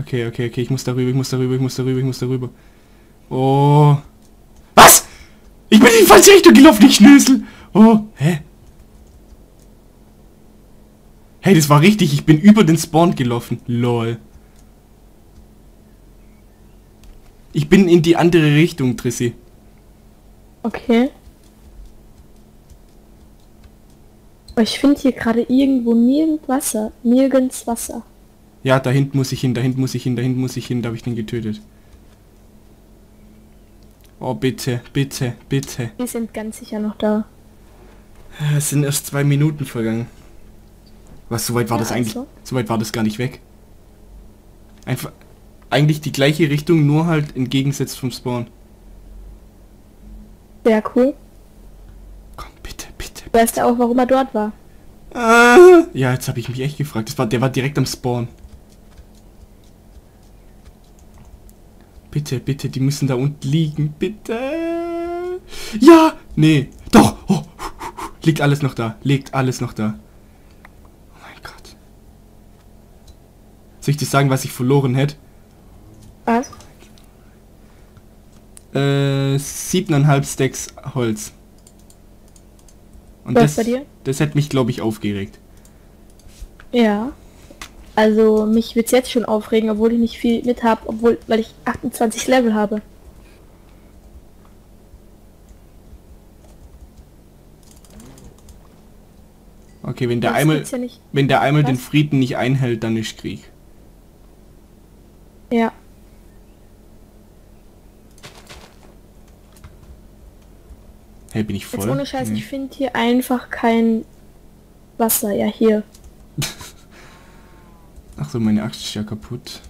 Okay, ich muss darüber. Oh. Was? Ich bin in die falsche Richtung gelaufen, ich Schnösel. Oh, hä? Hey, das war richtig, ich bin über den Spawn gelaufen. Lol. Ich bin in die andere Richtung, Trissi. Okay. Ich finde hier gerade irgendwo nirgends Wasser. Ja, da hinten muss ich hin, da habe ich den getötet. Oh, bitte. Wir sind ganz sicher noch da. Es sind erst 2 Minuten vergangen. Was, so weit war das eigentlich? So weit war das gar nicht weg. Einfach, eigentlich die gleiche Richtung, nur halt entgegengesetzt vom Spawn. Sehr cool. Komm, bitte. Weißt du auch, warum er dort war? Ja, jetzt habe ich mich echt gefragt. Der war direkt am Spawn. Bitte, die müssen da unten liegen, bitte. Ja, nee, doch. Oh, liegt alles noch da. Oh mein Gott. Soll ich dir sagen, was ich verloren hätte? Was? 7,5 Stacks Holz. Und was bei dir? Das hätte mich, glaube ich, aufgeregt. Ja. Also mich wird es jetzt schon aufregen, obwohl ich nicht viel mit habe, weil ich 28 Level habe. Okay, wenn der einmal den Frieden nicht einhält, dann ist Krieg. Ja. Hey, bin ich voll? Jetzt ohne Scheiß, nee. Ich finde hier einfach kein Wasser. Ja, hier. Ach so, meine Axt ist ja kaputt.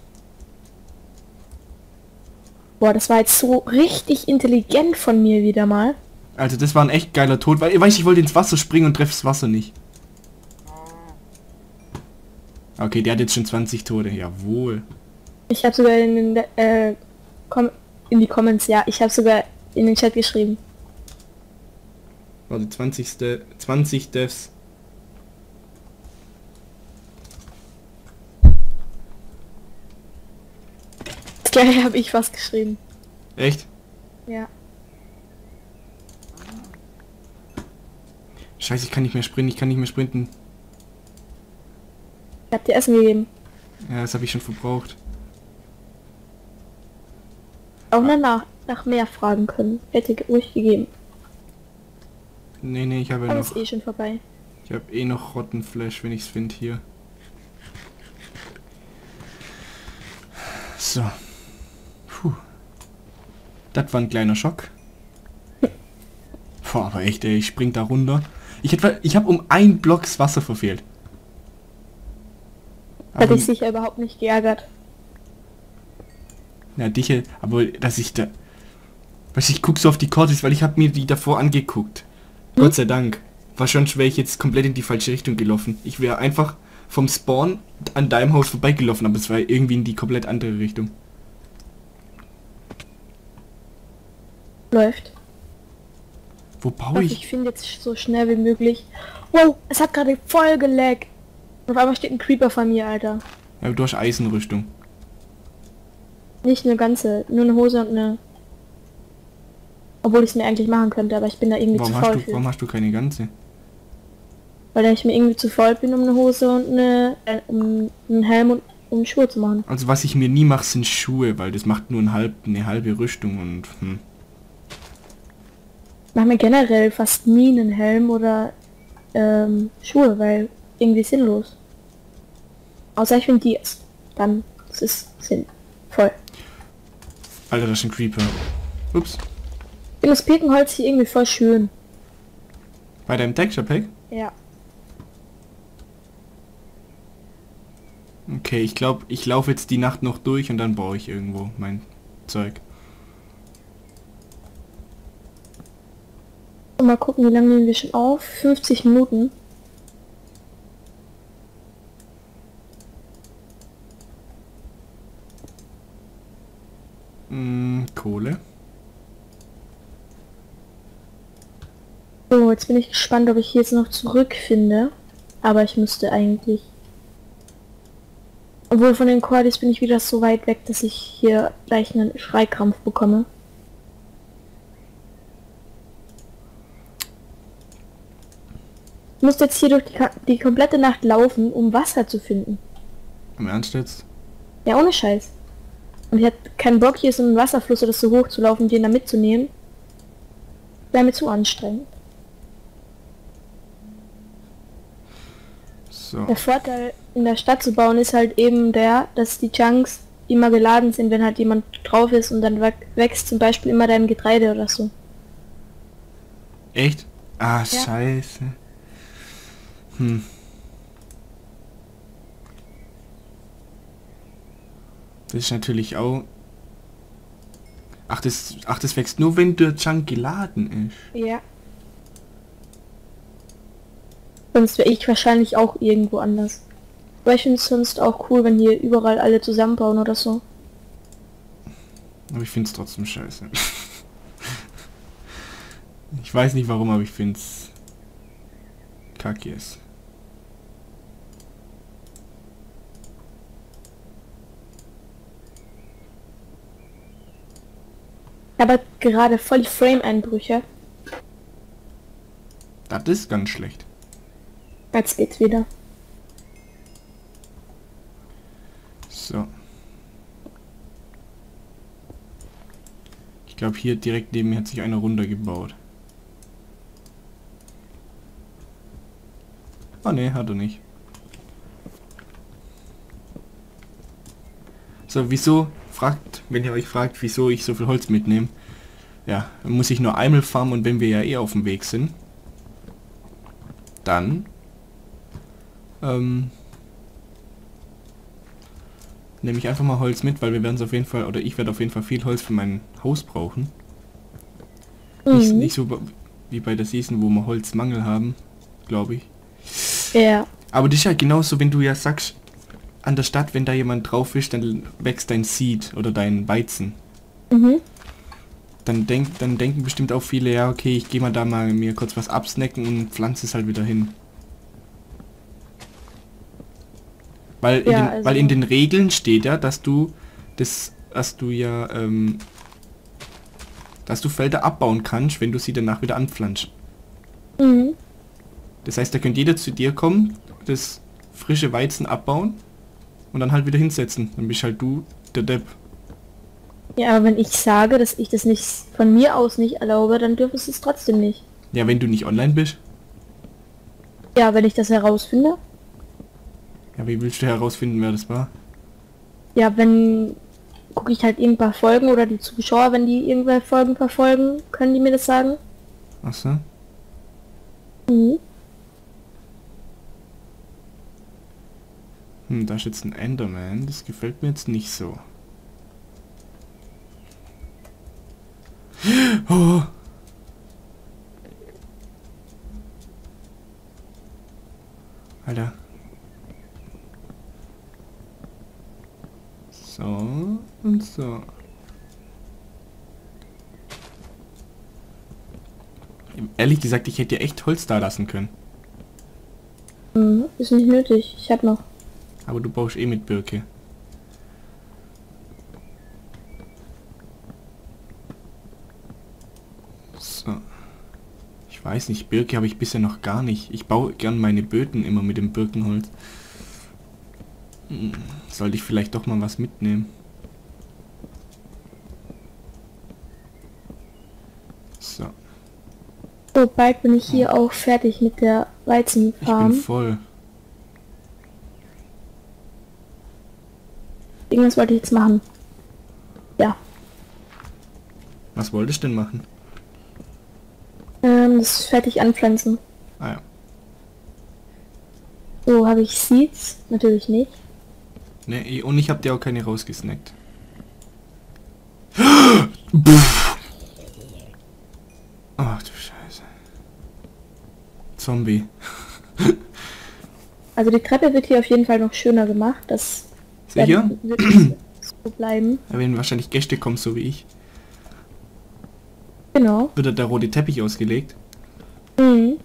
Boah, das war jetzt so richtig intelligent von mir wieder mal. Also das war ein echt geiler Tod, weil ich wollte ins Wasser springen und treffe das Wasser nicht. Okay, der hat jetzt schon 20 Tode, jawohl. Ich habe sogar in die Comments, ja, ich habe sogar in den Chat geschrieben. Warte, 20 Deaths. Gleich habe ich was geschrieben. Echt? Ja. Scheiße, ich kann nicht mehr sprinten. Ich hab dir Essen gegeben. Ja, das habe ich schon verbraucht. Auch nach mehr fragen können. Hätte ruhig gegeben. Nee, ich habe ja noch... ist eh schon vorbei. Ich habe eh noch Rottenfleisch, wenn ich es finde hier. So. Puh. Das war ein kleiner Schock. Boah, aber echt, ey, ich spring da runter. Ich habe um ein Blocks Wasser verfehlt. Hätte ich sich überhaupt nicht geärgert. Na, dich, aber dass ich da... Weißt du, ich guck so auf die Cortis, weil ich habe mir die davor angeguckt. Hm? Gott sei Dank. Wahrscheinlich wäre ich jetzt komplett in die falsche Richtung gelaufen. Ich wäre einfach vom Spawn an deinem Haus vorbeigelaufen, aber es war irgendwie in die komplett andere Richtung. Läuft. Wo baue ich? Ich finde jetzt so schnell wie möglich. Wow, es hat gerade voll geleckt. Auf einmal steht ein Creeper von mir, Alter. Ja, aber du hast Eisenrüstung. Nicht eine ganze, nur eine Hose und eine... Obwohl ich es mir eigentlich machen könnte, aber ich bin da irgendwie zu faul für. Warum hast du keine ganze? Weil ich mir irgendwie zu faul bin, um eine Hose und einen Helm und um Schuhe zu machen. Also was ich mir nie mache, sind Schuhe, weil das macht nur eine halbe Rüstung und... Ich mache mir generell fast nie einen Helm oder Schuhe, weil irgendwie sinnlos. Außer ich finde die jetzt. Dann ist es sinnvoll. Alter, das ist ein Creeper. Ups. Ich finde das Birkenholz hier irgendwie voll schön. Bei deinem Texture Pack? Ja. Okay, ich glaube, ich laufe jetzt die Nacht noch durch und dann baue ich irgendwo mein Zeug. Mal gucken, wie lange nehmen wir schon auf? 50 Minuten. Kohle. So, jetzt bin ich gespannt, ob ich hier jetzt noch zurückfinde. Aber ich müsste eigentlich... Obwohl, von den Cordis bin ich wieder so weit weg, dass ich hier gleich einen Schreikrampf bekomme. Ich muss jetzt hier durch die komplette Nacht laufen, um Wasser zu finden. Im Ernst jetzt? Ja, ohne Scheiß. Und ich hatte keinen Bock, hier so einen Wasserfluss oder so hoch zu laufen, den da mitzunehmen. Wäre mir zu anstrengend. So. Der Vorteil, in der Stadt zu bauen, ist halt eben der, dass die Chunks immer geladen sind, wenn halt jemand drauf ist, und dann wächst zum Beispiel immer dein Getreide oder so. Echt? Ah, ja. Scheiße. Hm. Das ist natürlich auch... Ach, das wächst nur, wenn der Chunk geladen ist. Ja. Sonst wäre ich wahrscheinlich auch irgendwo anders. Aber ich finde es sonst auch cool, wenn hier überall alle zusammenbauen oder so. Aber ich finde es trotzdem scheiße. Ich weiß nicht warum, aber ich finde es... kacke ist. Aber gerade voll Frame-Einbrüche. Das ist ganz schlecht. Jetzt geht's wieder. So. Ich glaube, hier direkt neben mir hat sich einer runtergebaut. Oh ne, hat er nicht. So, wieso fragt, wenn ihr euch fragt, wieso ich so viel Holz mitnehme? Ja, dann muss ich nur einmal farmen, und wenn wir ja eh auf dem Weg sind, dann nehme ich einfach mal Holz mit, weil wir werden es auf jeden Fall, oder ich werde auf jeden Fall viel Holz für mein Haus brauchen. Mhm. Nicht so wie bei der Season, wo wir Holzmangel haben, glaube ich. Ja. Aber das ist ja genauso, wenn du ja sagst, an der Stadt, wenn da jemand drauf ist, dann wächst dein Seed oder dein Weizen. Mhm. Dann denken bestimmt auch viele, ja okay, ich gehe mal da mal mir kurz was absnacken und pflanze es halt wieder hin. Weil, ja, weil in den Regeln steht ja, dass du Felder abbauen kannst, wenn du sie danach wieder anpflanzt. Mhm. Das heißt, da könnte jeder zu dir kommen, das frische Weizen abbauen und dann halt wieder hinsetzen. Dann bist halt du der Depp. Ja, aber wenn ich sage, dass ich das nicht von mir aus nicht erlaube, dann dürfest du es trotzdem nicht. Ja, wenn du nicht online bist. Ja, wenn ich das herausfinde. Ja, wie willst du herausfinden, wer das war? Ja, wenn... gucke ich halt eben ein paar Folgen, oder die Zuschauer, wenn die irgendwelche Folgen verfolgen, können die mir das sagen. Ach so. Mhm. Hm, da ist jetzt ein Enderman, das gefällt mir jetzt nicht so. Oh. Alter. So und so. Ehrlich gesagt, ich hätte dir echt Holz da lassen können. Hm, ist nicht nötig, ich hab noch. Aber du baust eh mit Birke. So. Ich weiß nicht, Birke habe ich bisher noch gar nicht. Ich baue gern meine Böden immer mit dem Birkenholz. Sollte ich vielleicht doch mal was mitnehmen. So. So, bald bin ich hier auch fertig mit der Weizenfarm. Ich bin voll. Irgendwas wollte ich jetzt machen. Ja. Was wollte ich denn machen? Das fertig anpflanzen. Ah ja. So, habe ich Seeds? Natürlich nicht. Ne, und ich habe dir auch keine rausgesnackt. Ach du Scheiße. Zombie. Also die Treppe wird hier auf jeden Fall noch schöner gemacht, dass... Sicher? So bleiben. Ja, wenn wahrscheinlich Gäste kommen, so wie ich. Genau. Wird der rote Teppich ausgelegt? Mhm.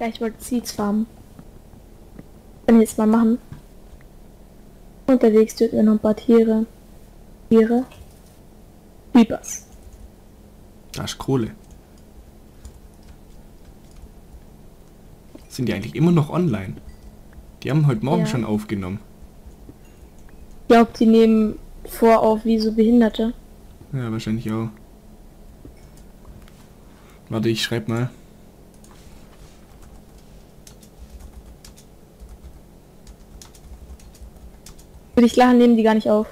Ja, ich wollte Seeds farmen. Kann ich jetzt mal machen. Unterwegs töten wir noch ein paar Tiere. Bibers. Das ist Kohle. Sind die eigentlich immer noch online? Die haben heute Morgen schon aufgenommen. Ich glaube, die nehmen vor auf wie so Behinderte. Ja, wahrscheinlich auch. Warte, ich schreib mal. Würde ich lachen, nehmen die gar nicht auf.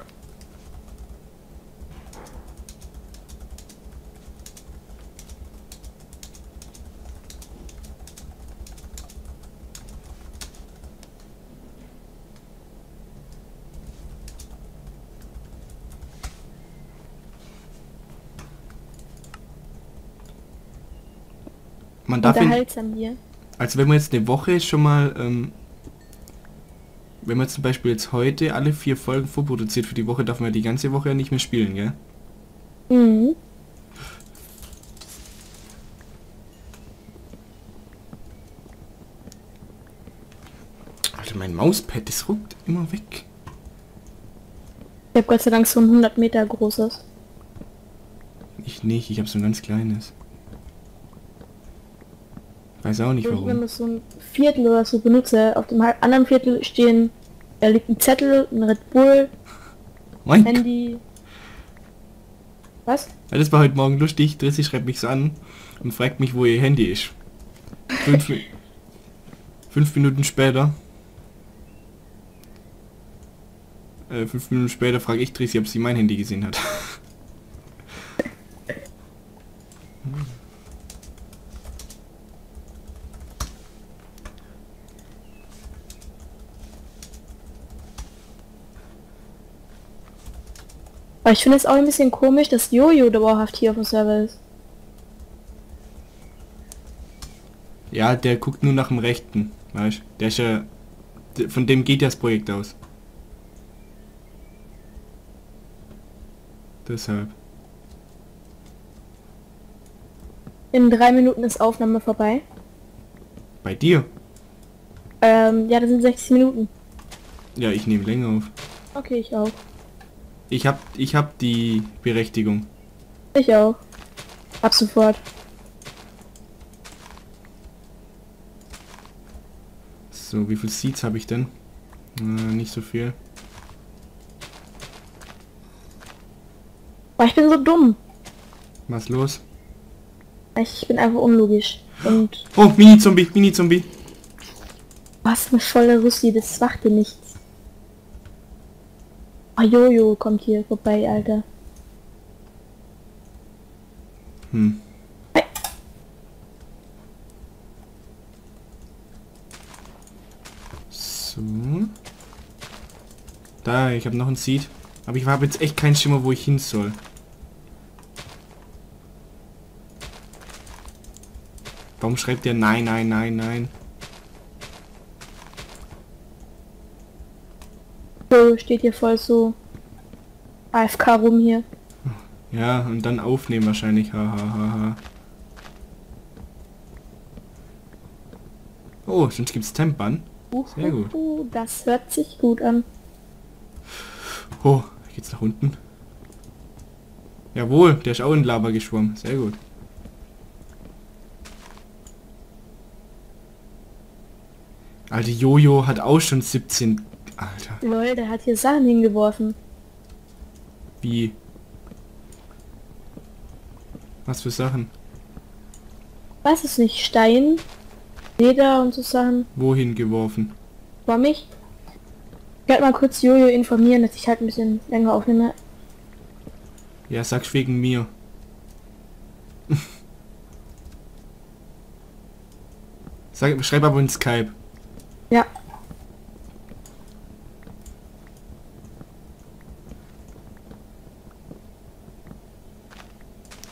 Man darf unterhaltsam hier. Also wenn man jetzt eine Woche schon mal, wenn man zum Beispiel jetzt heute alle 4 Folgen vorproduziert für die Woche, darf man ja die ganze Woche ja nicht mehr spielen, gell? Mhm. Alter, mein Mauspad, das ruckt immer weg. Ich habe Gott sei Dank so ein 100 Meter großes. Ich nicht, ich habe so ein ganz kleines. Weiß auch nicht warum. Wenn ich so ein Viertel oder so benutze, auf dem anderen Viertel stehen, da liegt ein Zettel, ein Red Bull, ein Handy. Was? Ja, das war heute Morgen lustig. Trissi schreibt mich an und fragt mich, wo ihr Handy ist. 5 Minuten später. 5 Minuten später frage ich Trissi, ob sie mein Handy gesehen hat. Aber ich finde es auch ein bisschen komisch, dass Jojo dauerhaft hier auf dem Server ist. Ja, der guckt nur nach dem Rechten, weißt du? Der ist ja... Von dem geht ja das Projekt aus. Deshalb. In 3 Minuten ist Aufnahme vorbei. Bei dir? Ja, das sind 60 Minuten. Ja, ich nehme länger auf. Okay, ich auch. Ich hab die Berechtigung. Ich auch. Ab sofort. So, wie viel Seeds habe ich denn? Nicht so viel. Boah, ich bin so dumm. Was los? Ich bin einfach unlogisch. Und oh, Mini-Zombie, Mini-Zombie. Was eine volle Russi, das macht dir nichts. Ah, Jojo kommt hier vorbei, Alter. Hm. Hey. So. Da, ich habe noch ein Seed. Aber ich habe jetzt echt keinen Schimmer, wo ich hin soll. Warum schreibt der nein, nein, nein, nein? Steht hier voll so AFK rum hier. Ja, und dann aufnehmen wahrscheinlich. Ha, ha, ha, ha. Oh, sonst gibt's Tempern. Sehr gut. Das hört sich gut an. Oh, geht's nach unten? Jawohl, der ist auch in Lava geschwommen. Sehr gut. Alter, Jojo hat auch schon 17... Alter. Lol, der hat hier Sachen hingeworfen. Wie? Was für Sachen? Weiß es nicht. Stein, Leder und so Sachen. Wohin geworfen? War mich? Ich werde mal kurz Jojo informieren, dass ich halt ein bisschen länger aufnehme. Ja, sag's wegen mir. Schreib aber in Skype. Ja.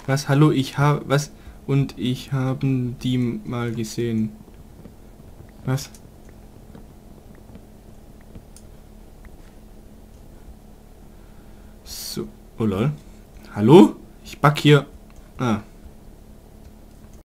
Was? Hallo, ich habe... Was? Und ich haben die mal gesehen. Was? So. Oh lol. Hallo? Ich back hier... Ah.